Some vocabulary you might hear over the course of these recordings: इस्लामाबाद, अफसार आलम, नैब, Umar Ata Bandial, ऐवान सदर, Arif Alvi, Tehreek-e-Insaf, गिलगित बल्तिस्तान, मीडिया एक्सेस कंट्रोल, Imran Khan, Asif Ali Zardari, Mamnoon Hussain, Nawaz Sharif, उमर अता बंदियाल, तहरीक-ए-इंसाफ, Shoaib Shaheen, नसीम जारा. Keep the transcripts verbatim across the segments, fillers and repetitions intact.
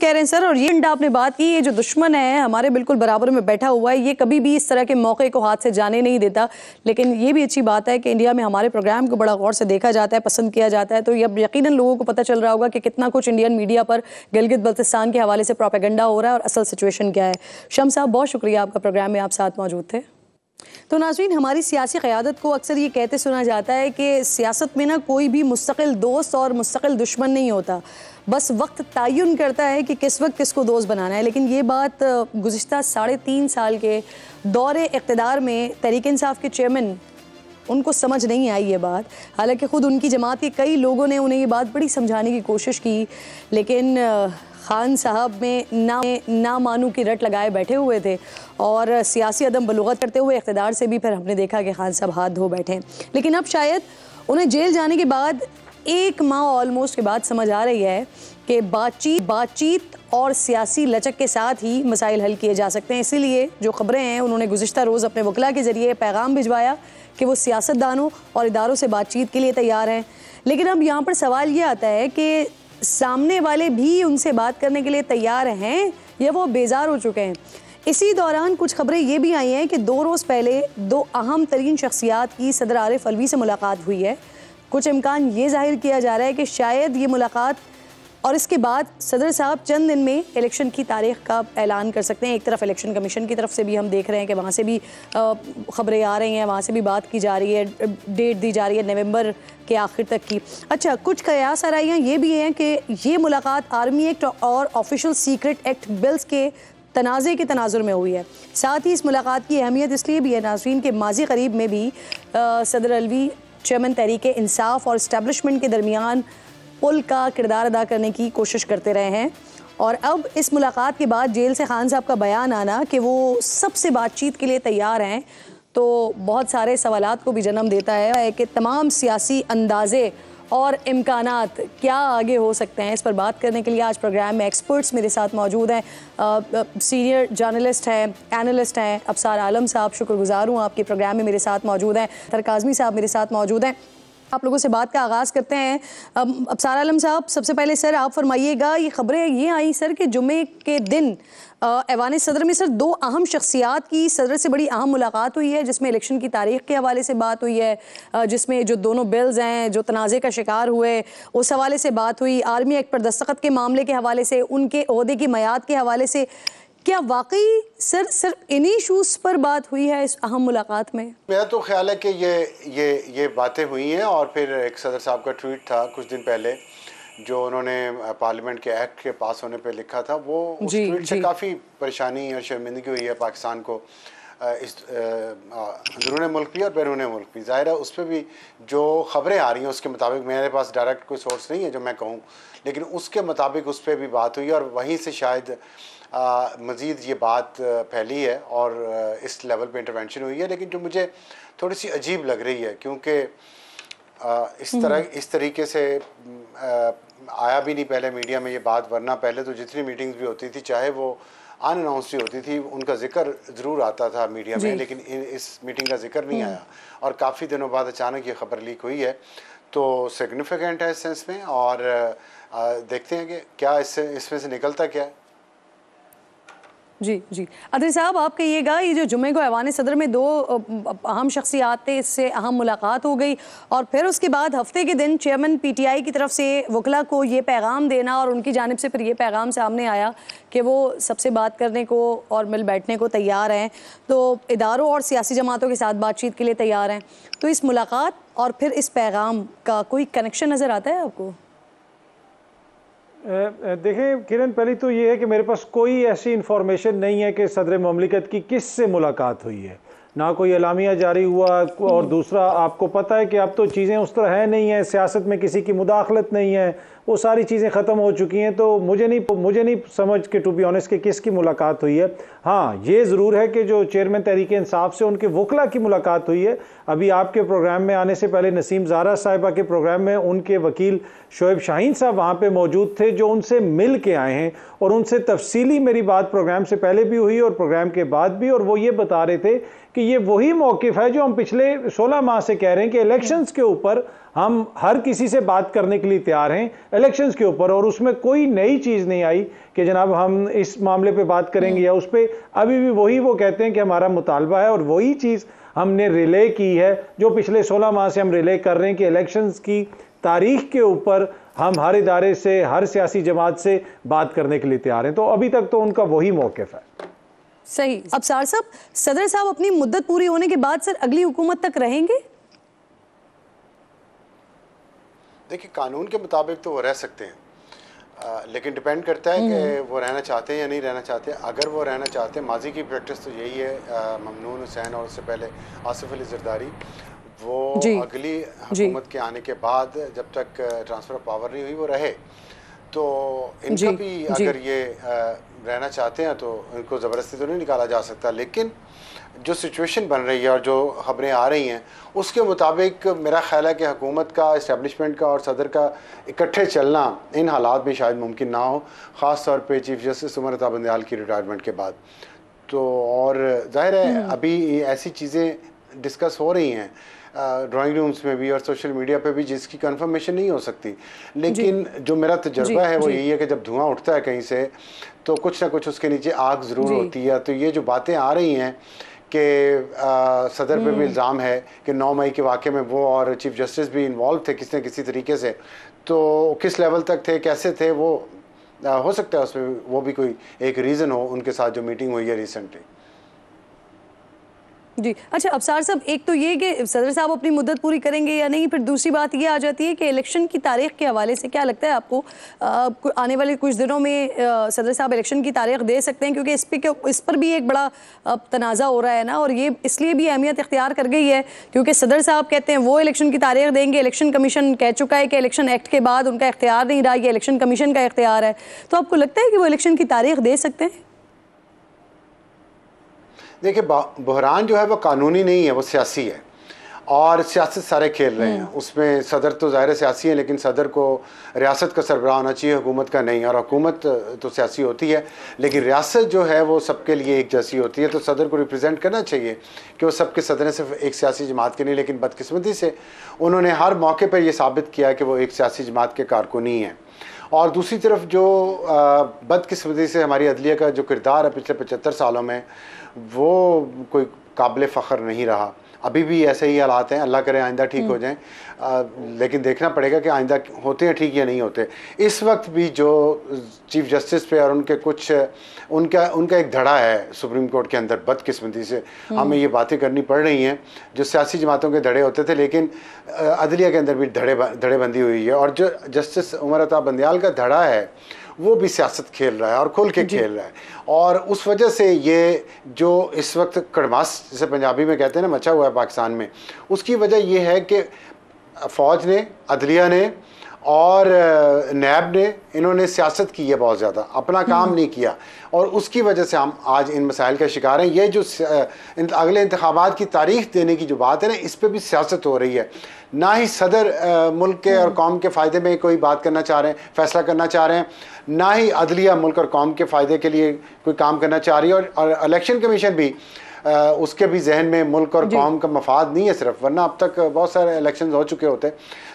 कह रहे हैं सर, और ये आपने बात की, ये जो दुश्मन है हमारे बिल्कुल बराबर में बैठा हुआ है, ये कभी भी इस तरह के मौके को हाथ से जाने नहीं देता। लेकिन ये भी अच्छी बात है कि इंडिया में हमारे प्रोग्राम को बड़ा गौर से देखा जाता है, पसंद किया जाता है। तो ये अब यकीनन लोगों को पता चल रहा होगा कि कितना कुछ इंडियन मीडिया पर गिलगित बल्तिस्तान के हवाले से प्रोपेगेंडा हो रहा है और असल सिचुएशन क्या है। शम साहब, बहुत शुक्रिया आपका, प्रोग्राम में आप साथ मौजूद थे। तो नाज़रीन, हमारी सियासी क़यादत को अक्सर ये कहते सुना जाता है कि सियासत में ना कोई भी मुस्तकिल दोस्त और मुस्तकिल दुश्मन नहीं होता, बस वक्त तयन करता है कि किस वक्त किसको दोस्त बनाना है। लेकिन ये बात गुज़िश्ता साढ़े तीन साल के दौरे इक़्तिदार में तहरीक-ए-इंसाफ के चेयरमैन उनको समझ नहीं आई ये बात। हालांकि ख़ुद उनकी जमात के कई लोगों ने उन्हें ये बात बड़ी समझाने की कोशिश की, लेकिन खान साहब में ना ना मानू की रट लगाए बैठे हुए थे और सियासी अदम बलूगत करते हुए इक़्तिदार से भी फिर हमने देखा कि खान साहब हाथ धो बैठे। लेकिन अब शायद उन्हें जेल जाने के बाद एक माह ऑलमोस्ट के बाद समझ आ रही है कि बातचीत बातचीत और सियासी लचक के साथ ही मसाइल हल किए जा सकते हैं। इसीलिए जो ख़बरें हैं उन्होंने गुज़िश्ता रोज़ अपने वकला के ज़रिए पैगाम भिजवाया कि वो सियासतदानों और इदारों से बातचीत के लिए तैयार हैं। लेकिन अब यहाँ पर सवाल ये आता है कि सामने वाले भी उनसे बात करने के लिए तैयार हैं या वो बेजार हो चुके हैं। इसी दौरान कुछ खबरें ये भी आई हैं कि दो रोज़ पहले दो अहम तरीन शख्सियात की सदर आरिफ अलवी से मुलाकात हुई है। कुछ इम्कान ये जाहिर किया जा रहा है कि शायद ये मुलाकात और इसके बाद सदर साहब चंद दिन में इलेक्शन की तारीख का ऐलान कर सकते हैं। एक तरफ इलेक्शन कमीशन की तरफ से भी हम देख रहे हैं कि वहाँ से भी ख़बरें आ रही हैं, वहाँ से भी बात की जा रही है, डेट दी जा रही है नवंबर के आखिर तक की। अच्छा, कुछ कयास आराइयाँ ये भी हैं कि ये मुलाकात आर्मी एक्ट और ऑफिशियल सीक्रेट एक्ट बिल्स के तनाज़े के तनाजुर में हुई है। साथ ही इस मुलाकात की अहमियत इसलिए भी है नाज़रीन के माजी करीब में भी आ, सदर अलवी चेयरमैन तहरीक इंसाफ और इस्टेबलिशमेंट के दरमियान पुल का किरदार अदा करने की कोशिश करते रहे हैं। और अब इस मुलाकात के बाद जेल से खान साहब का बयान आना कि वो सबसे बातचीत के लिए तैयार हैं, तो बहुत सारे सवालात को भी जन्म देता है कि तमाम सियासी अंदाजे और इम्कानात क्या आगे हो सकते हैं। इस पर बात करने के लिए आज प्रोग्राम में एक्सपर्ट्स मेरे साथ मौजूद हैं। सीनियर जर्नलिस्ट हैं, एनालिस्ट हैं अफसार आलम साहब, शुक्रगुजार हूँ आपके प्रोग्राम में मेरे साथ मौजूद हैं। तर काज़मी साहब मेरे साथ मौजूद हैं। आप लोगों से बात का आगाज़ करते हैं। अफसार आलम साहब, सबसे पहले सर आप फरमाइएगा, ये ख़बरें ये आई सर कि जुमे के दिन ऐवान सदर में सर दो अहम शख्सियात की सदर से बड़ी अहम मुलाकात हुई है, जिसमें इलेक्शन की तारीख के हवाले से बात हुई है, जिसमें जो दोनों बिल्स हैं जो तनाज़े का शिकार हुए उस हवाले से बात हुई, आर्मी एक्ट पर दस्तखत के मामले के हवाले से, उनके ओहदे की मयाद के हवाले से। क्या वाकई सर सिर्फ इन्हीं इशूज़ पर बात हुई है इस अहम मुलाकात में? मेरा तो ख्याल है कि ये ये ये बातें हुई हैं। और फिर एक सदर साहब का ट्वीट था कुछ दिन पहले जो उन्होंने पार्लियामेंट के एक्ट के पास होने पे लिखा था, वो उस ट्वीट से काफ़ी परेशानी और शर्मिंदगी हुई है पाकिस्तान को, इस अंदरूने मुल्क भी और बैरूने मुल्क भी। ज़ाहिर है उस पर भी जो ख़बरें आ रही हैं उसके मुताबिक, मेरे पास डायरेक्ट कोई सोर्स नहीं है जो मैं कहूँ, लेकिन उसके मुताबिक उस पर भी बात हुई और वहीं से शायद आ, मज़ीद ये बात फैली है और इस लेवल पे इंटरवेंशन हुई है। लेकिन जो मुझे थोड़ी सी अजीब लग रही है क्योंकि इस तरह इस तरीके से आ, आया भी नहीं पहले मीडिया में ये बात, वरना पहले तो जितनी मीटिंग्स भी होती थी चाहे वो अनअनाउंस भी होती थी उनका जिक्र ज़रूर आता था मीडिया में, लेकिन इन, इस मीटिंग का जिक्र नहीं आया और काफ़ी दिनों बाद अचानक ये ख़बर लीक हुई है, तो सिग्निफिकेंट है इस सेंस में। और आ, देखते हैं कि क्या इससे इसमें से निकलता क्या है। जी जी अदरी साहब, आप कहिएगा, ये जो जुमे को ऐवान सदर में दो अहम शख्सियात थे, इससे अहम मुलाकात हो गई और फिर उसके बाद हफ्ते के दिन चेयरमैन पीटीआई की तरफ से वकला को ये पैगाम देना और उनकी जानिब से फिर ये पैगाम सामने आया कि वो सबसे बात करने को और मिल बैठने को तैयार हैं, तो इदारों और सियासी जमातों के साथ बातचीत के लिए तैयार हैं। तो इस मुलाकात और फिर इस पैगाम का कोई कनेक्शन नज़र आता है आपको? देखें किरण, पहली तो ये है कि मेरे पास कोई ऐसी इन्फॉर्मेशन नहीं है कि सदर ममलिकत की किस से मुलाकात हुई है, ना कोई एलामिया जारी हुआ। और दूसरा, आपको पता है कि अब तो चीज़ें उस तरह है नहीं है, सियासत में किसी की मुदाखलत नहीं है, वो सारी चीज़ें ख़त्म हो चुकी हैं। तो मुझे नहीं मुझे नहीं समझ के टू बी ऑनेस्ट कि किसकी मुलाकात हुई है। हाँ, ये ज़रूर है कि जो चेयरमैन तहरीक इंसाफ से उनके वकला की मुलाकात हुई है। अभी आपके प्रोग्राम में आने से पहले नसीम जारा साहिबा के प्रोग्राम में उनके वकील शोएब शाहीन साहब वहाँ पर मौजूद थे, जो उनसे मिल के आए हैं और उनसे तफसीली मेरी बात प्रोग्राम से पहले भी हुई और प्रोग्राम के बाद भी, और वो ये बता रहे थे कि ये वही मौक़िफ़ है जो हम पिछले सोलह माह से कह रहे हैं कि इलेक्शंस के ऊपर हम हर किसी से बात करने के लिए तैयार हैं इलेक्शंस के ऊपर, और उसमें कोई नई चीज़ नहीं आई कि जनाब हम इस मामले पे बात करेंगे या उस पर। अभी भी वही वो कहते हैं कि हमारा मुतालबा है, और वही चीज़ हमने रिले की है जो पिछले सोलह माह से हम रिले कर रहे हैं कि इलेक्शंस की तारीख के ऊपर हम हर इदारे से, हर सियासी जमात से बात करने के लिए तैयार हैं। तो अभी तक तो उनका वही मौक़िफ़ है। सही। अब सार साहब, सदर साहब अपनी मुद्दत पूरी होने के बाद सर अगली हुकूमत तक रहेंगे? देखिए, कानून के मुताबिक तो वो रह सकते हैं, आ, लेकिन डिपेंड करता है कि वो रहना चाहते हैं या नहीं रहना चाहते। अगर वो रहना चाहते हैं, माजी की प्रैक्टिस तो यही है, ममनून हुसैन और उससे पहले आसिफ अली जरदारी, वो अगली हुकूमत के आने के बाद जब तक ट्रांसफर ऑफ पावर नहीं हुई वो रहे। तो इनका भी अगर ये आ, रहना चाहते हैं तो इनको ज़बरदस्ती तो नहीं निकाला जा सकता, लेकिन जो सिचुएशन बन रही है और जो खबरें आ रही हैं उसके मुताबिक मेरा ख्याल है कि हुकूमत का, इस्टेब्लिशमेंट का और सदर का इकट्ठे चलना इन हालात में शायद मुमकिन ना हो, ख़ास तौर पे चीफ जस्टिस उमर अता बंदियाल की रिटायरमेंट के बाद। तो और जाहिर है अभी ऐसी चीज़ें डिस्कस हो रही हैं ड्राइंग uh, रूम्स में भी और सोशल मीडिया पे भी, जिसकी कंफर्मेशन नहीं हो सकती, लेकिन जो मेरा तजर्बा है वो यही है कि जब धुआं उठता है कहीं से तो कुछ ना कुछ उसके नीचे आग ज़रूर होती है। तो ये जो बातें आ रही हैं कि सदर पे भी इल्ज़ाम है कि नौ मई के वाक़े में वो और चीफ जस्टिस भी इन्वॉल्व थे किसी न किसी तरीके से, तो किस लेवल तक थे, कैसे थे, वो आ, हो सकता है उसमें वो भी कोई एक रीज़न हो उनके साथ जो मीटिंग हुई है रिसेंटली। जी अच्छा, अबसार साहब, एक तो ये कि सदर साहब अपनी मुद्दत पूरी करेंगे या नहीं, फिर दूसरी बात ये आ जाती है कि इलेक्शन की तारीख के हवाले से क्या लगता है आपको, आ, आने वाले कुछ दिनों में आ, सदर साहब इलेक्शन की तारीख दे सकते हैं? क्योंकि इस पर इस पर भी एक बड़ा तनाज़ा हो रहा है ना, और ये इसलिए भी अहमियत इख्तियार कर गई है क्योंकि सदर साहब कहते हैं वो इलेक्शन की तारीख देंगे, इलेक्शन कमीशन कह चुका है कि इलेक्शन एक्ट के बाद उनका इख्तियार नहीं रहा, ये इलेक्शन कमीशन का इख्तियार है। तो आपको लगता है कि वो इलेक्शन की तारीख दे सकते हैं? देखिए, बहरान जो है वो कानूनी नहीं है, वो सियासी है, और सियासत सारे खेल रहे हैं उसमें। सदर तो ज़ाहिर सियासी है, लेकिन सदर को रियासत का सरबराह होना चाहिए, हुकूमत का नहीं, और हुकूमत तो सियासी होती है लेकिन रियासत जो है वो सबके लिए एक जैसी होती है। तो सदर को रिप्रेजेंट करना चाहिए कि वो सबके सदर हैं, सिर्फ एक सियासी जमात के नहीं। लेकिन बदकिस्मती से उन्होंने हर मौके पर यह साबित किया कि वो एक सियासी जमात के कारकुन ही हैं। और दूसरी तरफ जो बदकिस्मती से हमारी अदलिया का जो किरदार है पिछले पचहत्तर सालों में, वो कोई काबिल फ़ख्र नहीं रहा। अभी भी ऐसे ही हालात हैं, अल्लाह करे आइंदा ठीक हो जाएं, आ, लेकिन देखना पड़ेगा कि आइंदा होते हैं ठीक या नहीं होते। इस वक्त भी जो चीफ जस्टिस पे और उनके कुछ उनका उनका एक धड़ा है सुप्रीम कोर्ट के अंदर, बदकिस्मती से हमें ये बातें करनी पड़ रही हैं जो सियासी जमातों के धड़े होते थे, लेकिन अदलिया के अंदर भी धड़े धड़ेबंदी हुई है। और जो जस्टिस उमर अता बंदियाल का धड़ा है वो भी सियासत खेल रहा है और खुल के खेल रहा है, और उस वजह से ये जो इस वक्त कड़मास, जिसे पंजाबी में कहते हैं ना, मचा हुआ है पाकिस्तान में, उसकी वजह ये है कि फ़ौज ने, अदलिया ने और नैब ने, इन्होंने सियासत की है बहुत ज़्यादा, अपना काम नहीं किया, और उसकी वजह से हम आज इन मसाइल का शिकार हैं। ये जो अगले इंतखाबात की तारीख देने की जो बात है ना, इस पर भी सियासत हो रही है। ना ही सदर आ, मुल्क के और कौम के फ़ायदे में कोई बात करना चाह रहे हैं, फैसला करना चाह रहे हैं, ना ही अदलिया मुल्क और कौम के फ़ायदे के लिए कोई काम करना चाह रही है, और इलेक्शन कमीशन भी आ, उसके भी जहन में मुल्क और कौम का मफाद नहीं है सिर्फ, वरना अब तक बहुत सारे इलेक्शन हो चुके होते।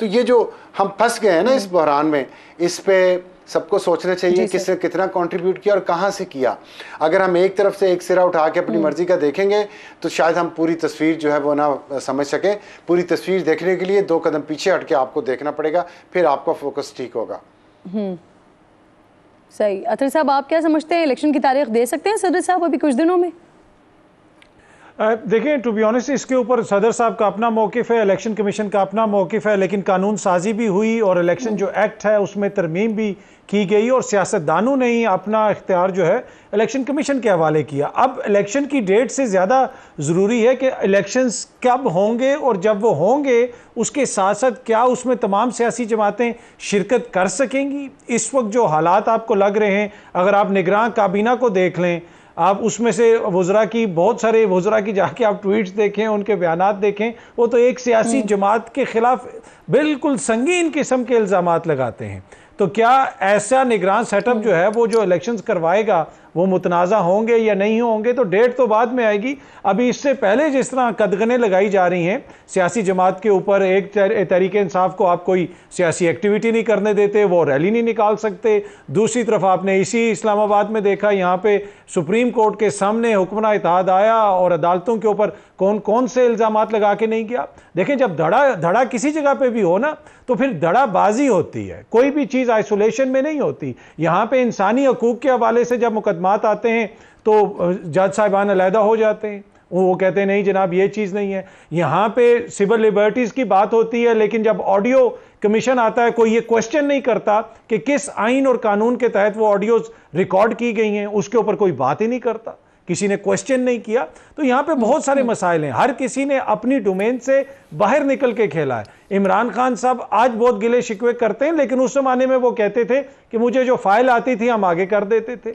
तो ये जो हम फंस गए हैं ना इस बहरान में, इस पर सबको सोचना चाहिए किसने कितना कंट्रीब्यूट किया और कहाँ से किया। अगर हम एक तरफ से एक सिरा उठा के अपनी मर्जी का देखेंगे तो शायद हम पूरी तस्वीर जो है वो ना समझ सकें। पूरी तस्वीर देखने के लिए दो कदम पीछे हट के आपको देखना पड़ेगा, फिर आपका फोकस ठीक होगा। सही। अतर साहब, आप क्या समझते हैं, इलेक्शन की तारीख दे सकते हैं सदर साहब अभी कुछ दिनों में? देखें, टू बी ऑनेस्ट, इसके ऊपर सदर साहब का अपना मौक़िफ़ है, इलेक्शन कमीशन का अपना मौक़िफ़ है, लेकिन कानून साजी भी हुई और इलेक्शन जो एक्ट है उसमें तरमीम भी की गई, और सियासतदानों ने ही अपना इख्तियार जो है इलेक्शन कमीशन के हवाले किया। अब इलेक्शन की डेट से ज़्यादा ज़रूरी है कि इलेक्शंस कब होंगे, और जब वो होंगे उसके साथ साथ क्या उसमें तमाम सियासी जमातें शिरकत कर सकेंगी। इस वक्त जो हालात आपको लग रहे हैं, अगर आप निगरान काबीना को देख लें, आप उसमें से वज़रा की, बहुत सारे वज़रा की जाके आप ट्वीट्स देखें, उनके बयानात देखें, वो तो एक सियासी जमात के ख़िलाफ़ बिल्कुल संगीन किस्म के इल्ज़ामात लगाते हैं। तो क्या ऐसा निगरान सेटअप जो है वो जो इलेक्शंस करवाएगा, वो मुतनाज़ा होंगे या नहीं होंगे, तो डेट तो बाद में आएगी। अभी इससे पहले जिस तरह कदगने लगाई जा रही हैं सियासी जमात के ऊपर, एक तहरीक इंसाफ को आप कोई सियासी एक्टिविटी नहीं करने देते, वो रैली नहीं निकाल सकते। दूसरी तरफ आपने इसी इस्लामाबाद में देखा, यहाँ पर सुप्रीम कोर्ट के सामने हुक्मरान इत्तेहाद आया और अदालतों के ऊपर कौन कौन से इल्ज़ामात लगा के नहीं किया। देखें, जब धड़ा धड़ा किसी जगह पर भी हो ना, तो फिर धड़ाबाजी होती है, कोई भी चीज़ आइसोलेशन में नहीं होती। यहाँ पे इंसानी हकूक़ के हवाले से जब मुकदमात आते हैं तो जज साहिबान अलहदा हो जाते हैं, वो कहते हैं नहीं जनाब ये चीज़ नहीं है। यहाँ पे सिविल लिबर्टीज़ की बात होती है, लेकिन जब ऑडियो कमीशन आता है कोई ये क्वेश्चन नहीं करता कि किस आइन और कानून के तहत वो ऑडियोज रिकॉर्ड की गई हैं, उसके ऊपर कोई बात ही नहीं करता, किसी ने क्वेश्चन नहीं किया। तो यहाँ पे बहुत सारे मसाइल हैं, हर किसी ने अपनी डोमेन से बाहर निकल के खेला है। इमरान खान साहब आज बहुत गिले शिकवे करते हैं, लेकिन उस जमाने में वो कहते थे कि मुझे जो फाइल आती थी हम आगे कर देते थे।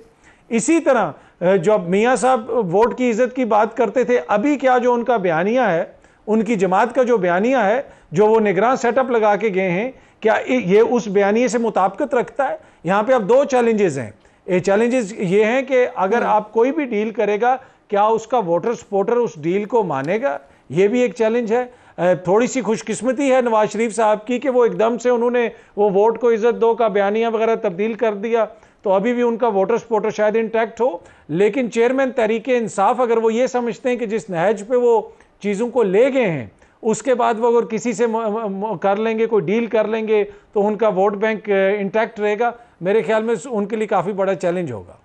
इसी तरह जब मियाँ साहब वोट की इज्जत की बात करते थे, अभी क्या जो उनका बयानिया है, उनकी जमात का जो बयानिया है, जो वो निगरान सेटअप लगा के गए हैं, क्या ये उस बयानिए से मुताबिकत रखता है? यहाँ पे अब दो चैलेंजेस हैं। ये चैलेंजेस ये हैं कि अगर आप कोई भी डील करेगा, क्या उसका वोटर सपोर्टर उस डील को मानेगा, ये भी एक चैलेंज है। थोड़ी सी खुशकिस्मती है नवाज शरीफ साहब की कि वो एकदम से उन्होंने वो वोट को इज्जत दो का बयानिया वगैरह तब्दील कर दिया, तो अभी भी उनका वोटर सपोर्टर शायद इंटैक्ट हो। लेकिन चेयरमैन तहरीके इंसाफ अगर वो ये समझते हैं कि जिस नहज पर वो चीज़ों को ले गए हैं, उसके बाद वो अगर किसी से कर लेंगे, कोई डील कर लेंगे, तो उनका वोट बैंक इंटैक्ट रहेगा, मेरे ख्याल में उनके लिए काफ़ी बड़ा चैलेंज होगा।